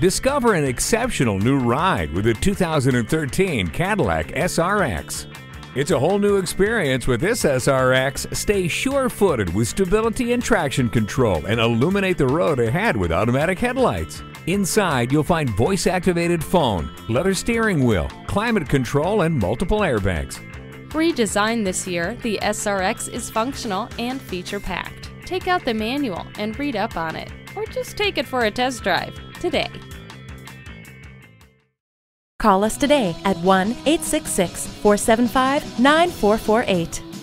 Discover an exceptional new ride with the 2013 Cadillac SRX. It's a whole new experience with this SRX. Stay sure-footed with stability and traction control and illuminate the road ahead with automatic headlights. Inside, you'll find voice-activated phone, leather steering wheel, climate control, and multiple airbags. Redesigned this year, the SRX is functional and feature-packed. Take out the manual and read up on it, or just take it for a test drive today. Call us today at 1-866-475-9448.